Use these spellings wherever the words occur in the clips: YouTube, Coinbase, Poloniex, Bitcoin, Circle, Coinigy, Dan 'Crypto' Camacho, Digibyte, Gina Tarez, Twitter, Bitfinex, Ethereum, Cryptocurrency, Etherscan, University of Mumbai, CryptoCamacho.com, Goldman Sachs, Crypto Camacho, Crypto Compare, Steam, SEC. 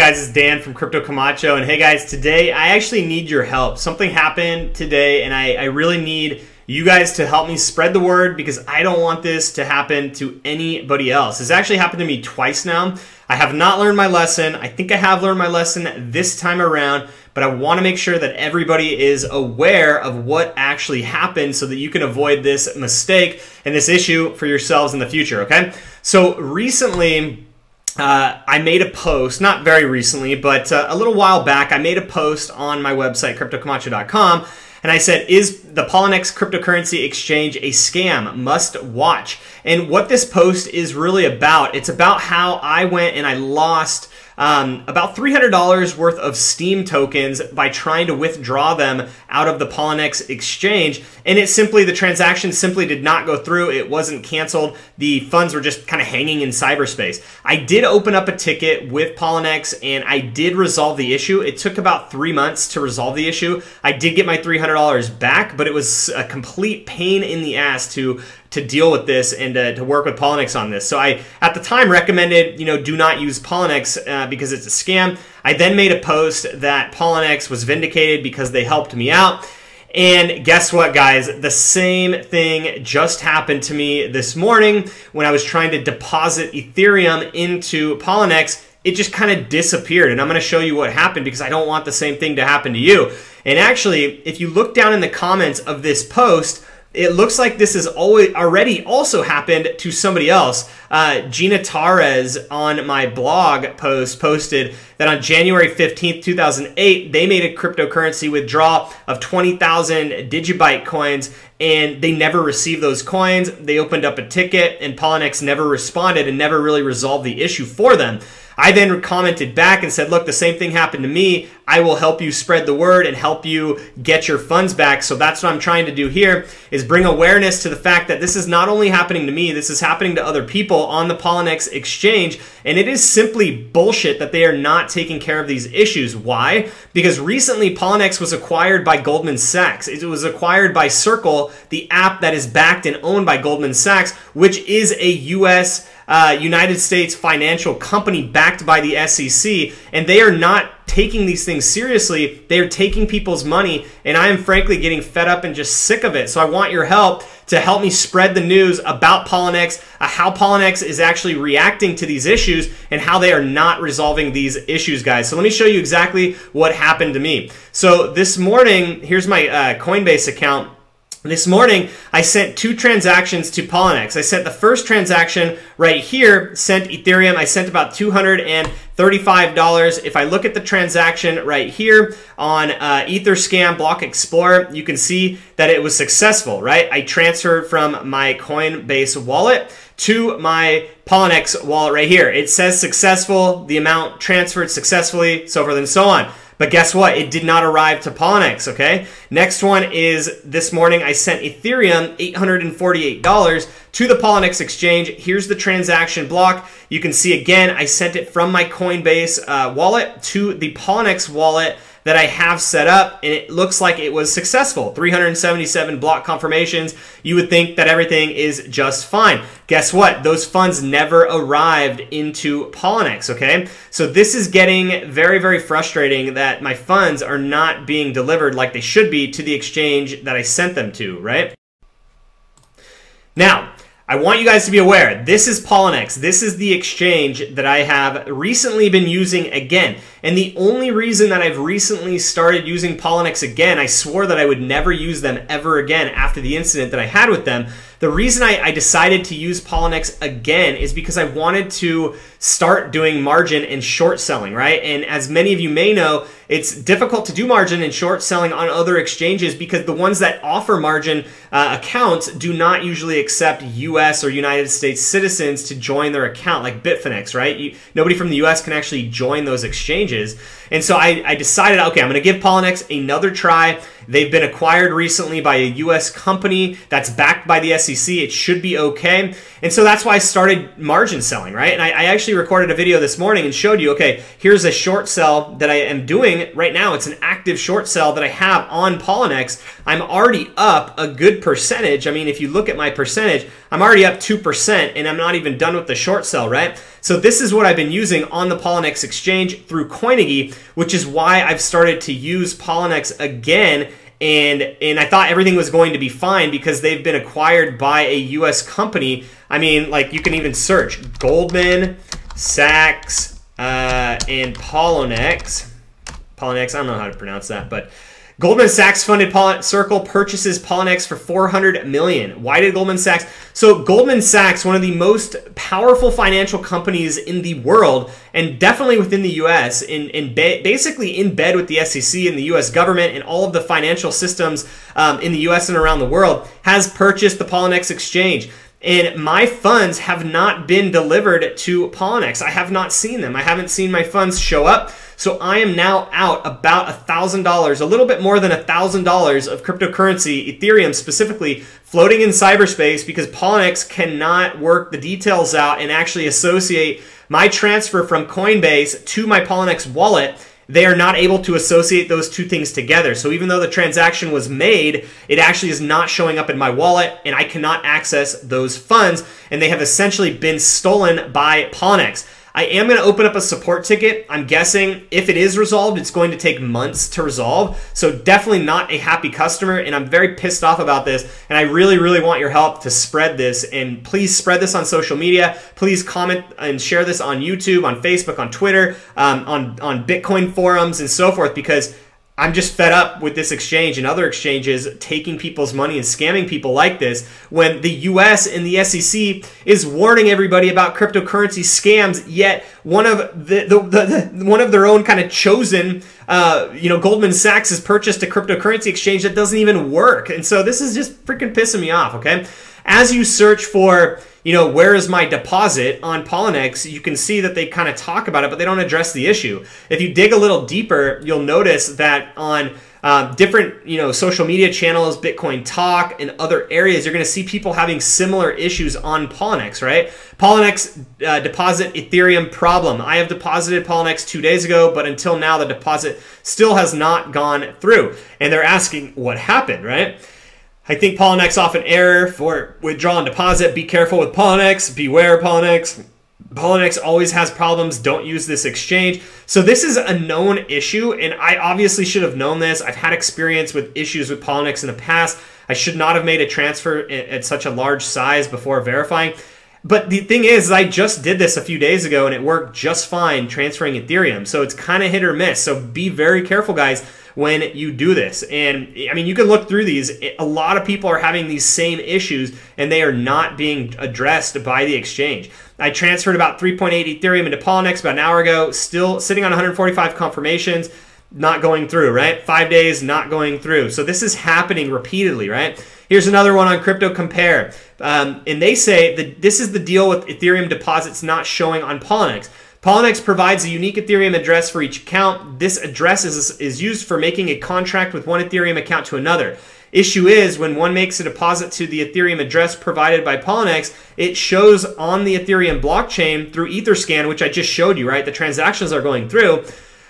guys? It's Dan from Crypto Camacho, and hey guys, today I actually need your help. Something happened today and I really need you guys to help me spread the word because I don't want this to happen to anybody else. It's actually happened to me twice now. I have not learned my lesson. I think I have learned my lesson this time around, but I want to make sure that everybody is aware of what actually happened so that you can avoid this mistake and this issue for yourselves in the future, okay? So recently, I made a post, not very recently, but a little while back, I made a post on my website, CryptoCamacho.com, and I said, is the Poloniex cryptocurrency exchange a scam? Must watch. And what this post is really about, it's about how I went and I lost about $300 worth of Steam tokens by trying to withdraw them out of the Poloniex exchange. And it simply, the transaction simply did not go through. It wasn't canceled. The funds were just kind of hanging in cyberspace. I did open up a ticket with Poloniex and I did resolve the issue. It took about 3 months to resolve the issue. I did get my $300 back, but it was a complete pain in the ass to deal with this and to work with Poloniex on this. So I, at the time, recommended, you know, do not use Poloniex because it's a scam. I then made a post that Poloniex was vindicated because they helped me out. And guess what, guys? The same thing just happened to me this morning when I was trying to deposit Ethereum into Poloniex. It just kind of disappeared, and I'm going to show you what happened because I don't want the same thing to happen to you. And actually, if you look down in the comments of this post, it looks like this has already also happened to somebody else. Gina Tarez on my blog posted that on January 15th, 2008, they made a cryptocurrency withdrawal of 20,000 Digibyte coins, and they never received those coins. They opened up a ticket, and Poloniex never responded and never really resolved the issue for them. I then commented back and said, look, the same thing happened to me. I will help you spread the word and help you get your funds back. So that's what I'm trying to do here is bring awareness to the fact that this is not only happening to me, this is happening to other people on the Poloniex exchange. And it is simply bullshit that they are not taking care of these issues. Why? Because recently Poloniex was acquired by Goldman Sachs. It was acquired by Circle, the app that is backed and owned by Goldman Sachs, which is a United States financial company backed by the SEC, and they are not taking these things seriously. They are taking people's money, and I am frankly getting fed up and just sick of it. So I want your help to help me spread the news about Poloniex, how Poloniex is actually reacting to these issues, and how they are not resolving these issues, guys. So let me show you exactly what happened to me. So this morning, here's my Coinbase account. This morning, I sent two transactions to Poloniex. I sent the first transaction right here, sent Ethereum. I sent about $235. If I look at the transaction right here on Etherscan Block Explorer, you can see that it was successful, right? I transferred from my Coinbase wallet to my Poloniex wallet right here. It says successful, the amount transferred successfully, so forth and so on. But guess what? It did not arrive to Poloniex, okay? Next one is this morning I sent Ethereum $848 to the Poloniex exchange. Here's the transaction block. You can see again, I sent it from my Coinbase wallet to the Poloniex wallet that I have set up, and it looks like it was successful. 377 block confirmations. You would think that everything is just fine. Guess what? Those funds never arrived into Poloniex, okay? So this is getting very, very frustrating that my funds are not being delivered like they should be to the exchange that I sent them to, right? Now, I want you guys to be aware, this is Poloniex. This is the exchange that I have recently been using again. And the only reason that I've recently started using Poloniex again, I swore that I would never use them ever again after the incident that I had with them. The reason I decided to use Poloniex again is because I wanted to start doing margin and short selling, right? And as many of you may know, it's difficult to do margin and short selling on other exchanges because the ones that offer margin accounts do not usually accept US or United States citizens to join their account, like Bitfinex, right? Nobody from the US can actually join those exchanges. And so I decided, okay, I'm gonna give Poloniex another try. They've been acquired recently by a US company that's backed by the SEC. It should be okay. And so that's why I started margin selling, right? And I actually recorded a video this morning and showed you, okay, here's a short sell that I am doing right now. It's an active short sell that I have on Poloniex. I'm already up a good percentage. I mean, if you look at my percentage, I'm already up 2% and I'm not even done with the short sell, right? So this is what I've been using on the Poloniex exchange through Coinigy, which is why I've started to use Poloniex again. And I thought everything was going to be fine because they've been acquired by a US company. I mean, like, you can even search Goldman Sachs and Poloniex. Poloniex, I don't know how to pronounce that, but Goldman Sachs funded Circle purchases Poloniex for $400 million. Why did Goldman Sachs? So Goldman Sachs, one of the most powerful financial companies in the world and definitely within the US, basically in bed with the SEC and the US government and all of the financial systems in the US and around the world, has purchased the Poloniex exchange. And my funds have not been delivered to Poloniex. I have not seen them. I haven't seen my funds show up. So I am now out about $1,000, a little bit more than $1,000 of cryptocurrency, Ethereum specifically, floating in cyberspace because Poloniex cannot work the details out and actually associate my transfer from Coinbase to my Poloniex wallet. They are not able to associate those two things together. So even though the transaction was made, it actually is not showing up in my wallet and I cannot access those funds, and they have essentially been stolen by Poloniex. I am going to open up a support ticket. I'm guessing if it is resolved, it's going to take months to resolve. So definitely not a happy customer, and I'm very pissed off about this, and I really, really want your help to spread this. And please spread this on social media. Please comment and share this on YouTube, on Facebook, on Twitter, on Bitcoin forums and so forth, because I'm just fed up with this exchange and other exchanges taking people's money and scamming people like this, when the US and the SEC is warning everybody about cryptocurrency scams, yet one of their own kind of chosen, Goldman Sachs has purchased a cryptocurrency exchange that doesn't even work. And so this is just freaking pissing me off, okay? As you search for, where is my deposit on Poloniex, you can see that they kind of talk about it, but they don't address the issue. If you dig a little deeper, you'll notice that on different, social media channels, Bitcoin Talk and other areas, you're going to see people having similar issues on Poloniex, right? Poloniex deposit Ethereum problem. I have deposited Poloniex 2 days ago, but until now the deposit still has not gone through. And they're asking what happened, right? I think Poloniex off an error for withdrawal and deposit. Be careful with Poloniex. Beware Poloniex. Poloniex always has problems. Don't use this exchange. So this is a known issue, and I obviously should have known this. I've had experience with issues with Poloniex in the past. I should not have made a transfer at such a large size before verifying. But the thing is, I just did this a few days ago, and it worked just fine transferring Ethereum. So it's kind of hit or miss. So be very careful, guys, when you do this. And I mean, you can look through these. A lot of people are having these same issues and they are not being addressed by the exchange. I transferred about 3.8 Ethereum into Poloniex about an hour ago, still sitting on 145 confirmations, not going through, right? 5 days, not going through. So this is happening repeatedly, right? Here's another one on Crypto Compare. And they say that this is the deal with Ethereum deposits not showing on Poloniex. Poloniex provides a unique Ethereum address for each account. This address is used for making a contract with one Ethereum account to another. Issue is, when one makes a deposit to the Ethereum address provided by Poloniex, it shows on the Ethereum blockchain through Etherscan, which I just showed you, right? The transactions are going through,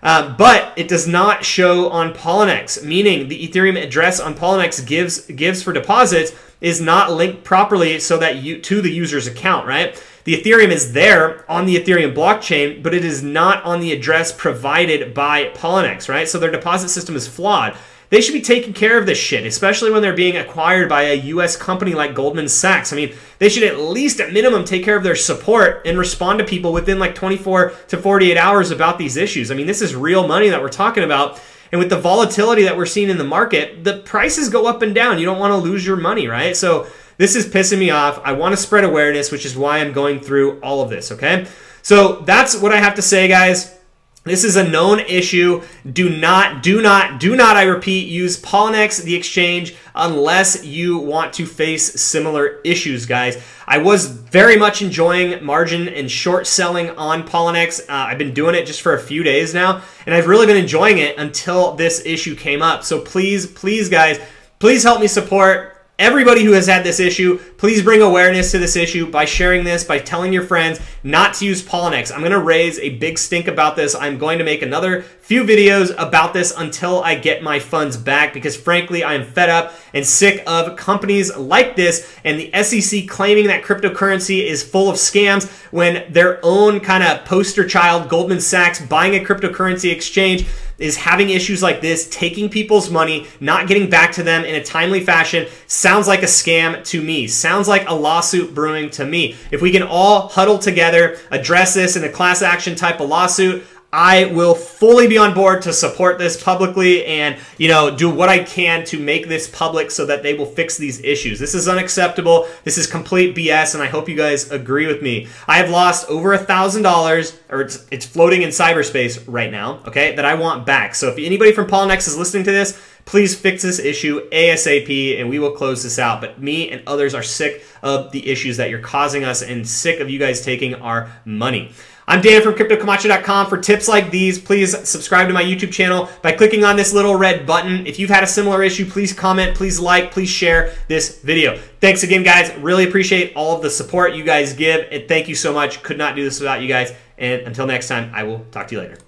but it does not show on Poloniex, meaning the Ethereum address on Poloniex gives for deposits is not linked properly so that to the user's account, right? The Ethereum is there on the Ethereum blockchain, but it is not on the address provided by Poloniex, right? So their deposit system is flawed. They should be taking care of this shit, especially when they're being acquired by a US company like Goldman Sachs. I mean, they should at least at minimum take care of their support and respond to people within like 24 to 48 hours about these issues. I mean, this is real money that we're talking about. And with the volatility that we're seeing in the market, the prices go up and down. You don't want to lose your money, right? So this is pissing me off. I want to spread awareness, which is why I'm going through all of this, okay? So that's what I have to say, guys. This is a known issue. Do not, I repeat, use Poloniex, the exchange, unless you want to face similar issues, guys. I was very much enjoying margin and short selling on Poloniex. I've been doing it just for a few days now, and I've really been enjoying it until this issue came up. So please, please, guys, please help me support everybody who has had this issue. Please bring awareness to this issue by sharing this, by telling your friends not to use Poloniex. I'm going to raise a big stink about this. I'm going to make another few videos about this until I get my funds back, because frankly, I am fed up and sick of companies like this and the SEC claiming that cryptocurrency is full of scams when their own kind of poster child, Goldman Sachs, buying a cryptocurrency exchange, is having issues like this, taking people's money, not getting back to them in a timely fashion. Sounds like a scam to me. Sounds like a lawsuit brewing to me. If we can all huddle together, address this in a class action type of lawsuit, I will fully be on board to support this publicly and, you know, do what I can to make this public so that they will fix these issues. This is unacceptable. This is complete BS, and I hope you guys agree with me. I have lost over $1,000, or it's floating in cyberspace right now, okay, that I want back. So if anybody from Poloniex is listening to this, please fix this issue ASAP, and we will close this out. But me and others are sick of the issues that you're causing us and sick of you guys taking our money. I'm Dan from CryptoCamacho.com. For tips like these, please subscribe to my YouTube channel by clicking on this little red button. If you've had a similar issue, please comment, please like, please share this video. Thanks again, guys. Really appreciate all of the support you guys give, and thank you so much. Could not do this without you guys. And until next time, I will talk to you later.